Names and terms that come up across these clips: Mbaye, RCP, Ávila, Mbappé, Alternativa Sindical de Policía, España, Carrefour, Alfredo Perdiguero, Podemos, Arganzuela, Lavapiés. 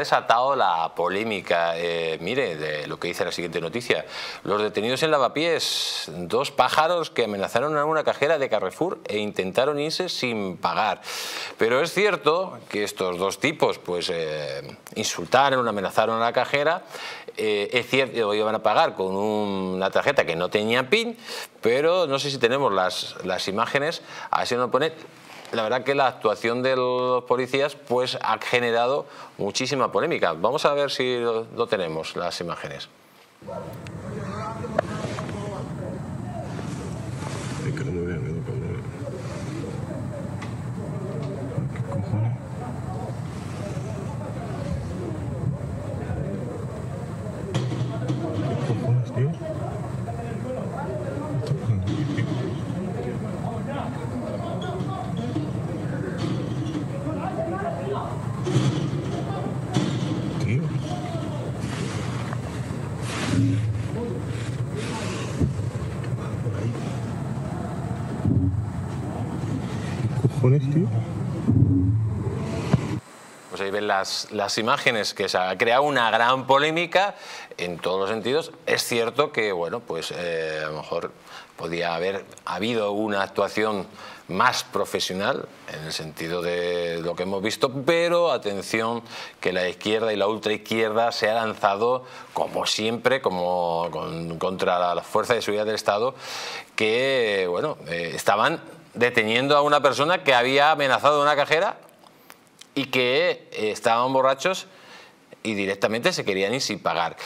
Desatado la polémica, mire, de lo que dice la siguiente noticia. Los detenidos en Lavapiés, dos pájaros que amenazaron a una cajera de Carrefour e intentaron irse sin pagar. Pero es cierto que estos dos tipos pues insultaron, amenazaron a la cajera. Es cierto que lo iban a pagar con una tarjeta que no tenía PIN, pero no sé si tenemos las imágenes, así nos pone. La verdad que la actuación de los policías pues ha generado muchísima polémica. Vamos a ver si lo tenemos, las imágenes. Pues ahí ven las imágenes, que se ha creado una gran polémica en todos los sentidos. Es cierto que, bueno, pues a lo mejor podía haber habido una actuación más profesional en el sentido de lo que hemos visto, pero atención que la izquierda y la ultraizquierda se ha lanzado, como siempre, contra las fuerzas de seguridad del Estado, que, bueno, estaban deteniendo a una persona que había amenazado a una cajera y que estaban borrachos y directamente se querían ir sin pagar.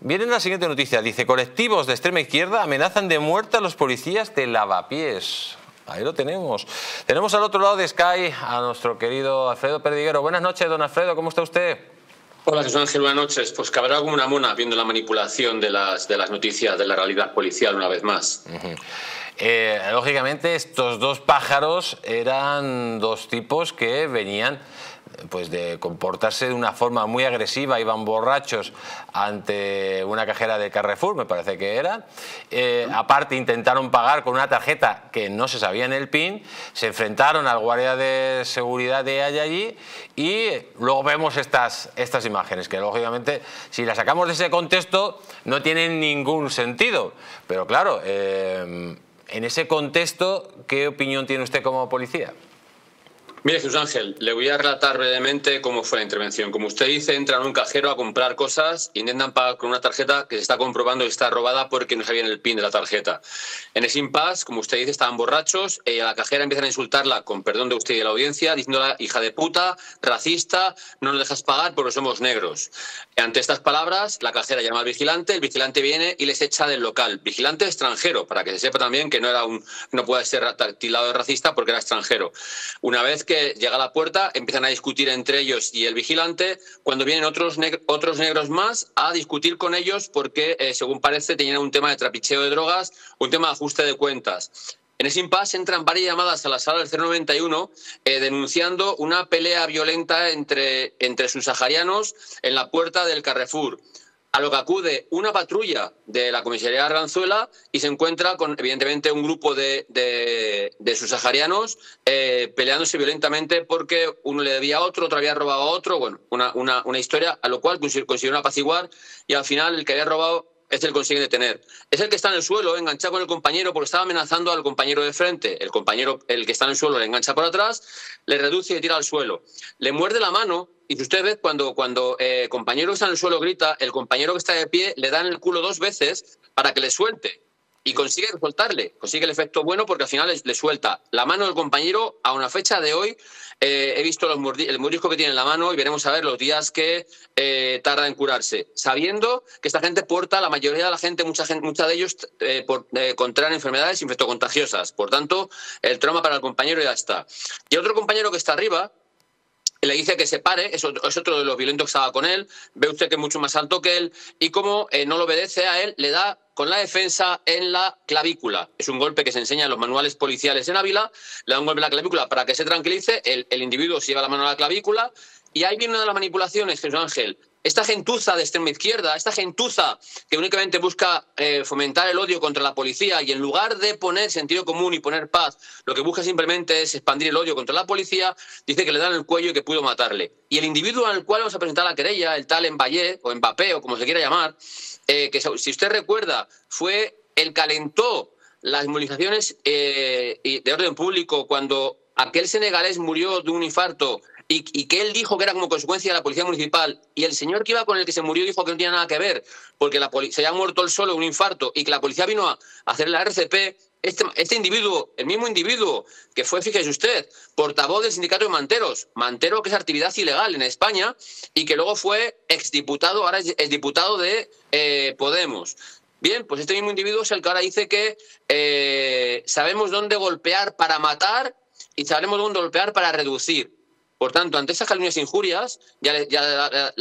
Viene la siguiente noticia, dice: colectivos de extrema izquierda amenazan de muerte a los policías de Lavapiés. Ahí lo tenemos. Tenemos al otro lado de Sky a nuestro querido Alfredo Perdiguero. Buenas noches, don Alfredo, ¿cómo está usted? Hola Jesús Ángel, buenas noches. Pues cabrá como una mona viendo la manipulación de las noticias de la realidad policial una vez más. Lógicamente estos dos pájaros eran dos tipos que venían pues de comportarse de una forma muy agresiva, iban borrachos ante una cajera de Carrefour, me parece que era. Aparte intentaron pagar con una tarjeta que no se sabía en el PIN, se enfrentaron al guardia de seguridad de allí y luego vemos estas imágenes que lógicamente si las sacamos de ese contexto no tienen ningún sentido. Pero claro, en ese contexto, ¿qué opinión tiene usted como policía? Mire, Jesús Ángel, le voy a relatar brevemente cómo fue la intervención. Como usted dice, entran a un cajero a comprar cosas, intentan pagar con una tarjeta que se está comprobando que está robada porque no sabían el PIN de la tarjeta. En ese impasse, como usted dice, estaban borrachos, a la cajera empiezan a insultarla, con perdón de usted y de la audiencia, diciéndola hija de puta, racista, no nos dejas pagar porque somos negros. Ante estas palabras, la cajera llama al vigilante, el vigilante viene y les echa del local. Vigilante extranjero, para que se sepa también que no puede ser tildado de racista porque era extranjero. Una vez que llega a la puerta, empiezan a discutir entre ellos y el vigilante, cuando vienen otros negros más a discutir con ellos porque, según parece, tenían un tema de trapicheo de drogas, un tema de ajuste de cuentas. En ese impasse entran varias llamadas a la sala del 091 denunciando una pelea violenta entre subsaharianos en la puerta del Carrefour, a lo que acude una patrulla de la comisaría Arganzuela y se encuentra con, evidentemente, un grupo de subsaharianos peleándose violentamente porque uno le debía a otro, otro había robado a otro, bueno, una historia, a lo cual consiguieron apaciguar y al final el que había robado es el que consigue detener. Es el que está en el suelo, enganchado con el compañero porque estaba amenazando al compañero de frente. El compañero, el que está en el suelo, le engancha por atrás, le reduce y tira al suelo. Le muerde la mano. Y si usted ve, cuando el compañero que está en el suelo grita, el compañero que está de pie le da en el culo dos veces para que le suelte. Y consigue soltarle, consigue el efecto bueno porque al final le suelta. La mano del compañero, a una fecha de hoy, he visto el mordisco que tiene en la mano y veremos a ver los días que tarda en curarse. Sabiendo que esta gente porta, la mayoría de la gente, mucha de ellos, contraen enfermedades infectocontagiosas. Por tanto, el trauma para el compañero ya está. Y otro compañero que está arriba le dice que se pare, es otro de los violentos que estaba con él, ve usted que es mucho más alto que él, y como no lo obedece a él, le da con la defensa en la clavícula. Es un golpe que se enseña en los manuales policiales en Ávila, le da un golpe en la clavícula para que se tranquilice, el individuo se lleva la mano a la clavícula, Y ahí viene una de las manipulaciones, Jesús Ángel. Esta gentuza de extrema izquierda, esta gentuza que únicamente busca fomentar el odio contra la policía y en lugar de poner sentido común y poner paz, lo que busca simplemente es expandir el odio contra la policía, dice que le dan el cuello y que pudo matarle. Y el individuo al cual vamos a presentar la querella, el tal Mbaye o Mbappé o como se quiera llamar, que si usted recuerda fue el que alentó las movilizaciones de orden público cuando aquel senegalés murió de un infarto y que él dijo que era como consecuencia de la policía municipal, y el señor que iba con el que se murió dijo que no tenía nada que ver, porque la se había muerto él solo de un infarto y que la policía vino a hacer la RCP, este individuo, el mismo individuo que fue, fíjese usted, portavoz del sindicato de Manteros, que es actividad ilegal en España, y que luego fue exdiputado, ahora es exdiputado de Podemos. Bien, pues este mismo individuo es el que ahora dice que sabemos dónde golpear para matar y sabremos dónde golpear para reducir. Por tanto, ante esas calumnias e injurias, ya le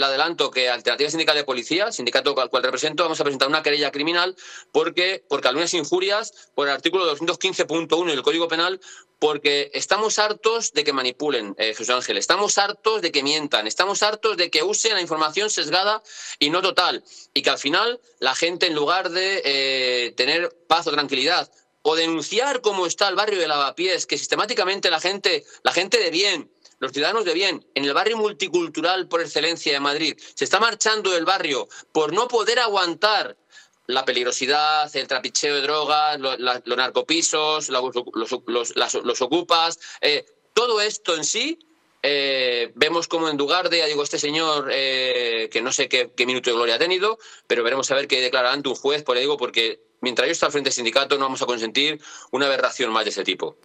adelanto que Alternativa Sindical de Policía, sindicato al cual represento, vamos a presentar una querella criminal por calumnias e injurias, por el artículo 215.1 del Código Penal, porque estamos hartos de que manipulen, Jesús Ángel, estamos hartos de que mientan, estamos hartos de que usen la información sesgada y no total, y que al final la gente, en lugar de tener paz o tranquilidad, o denunciar cómo está el barrio de Lavapiés, que sistemáticamente la gente de bien, los ciudadanos de bien, en el barrio multicultural por excelencia de Madrid, se está marchando del barrio por no poder aguantar la peligrosidad, el trapicheo de drogas, los narcopisos, los ocupas, todo esto en sí. Vemos como en lugar de, este señor, que no sé qué minuto de gloria ha tenido, pero veremos a ver qué declara ante un juez, porque mientras yo esté al frente del sindicato no vamos a consentir una aberración más de ese tipo.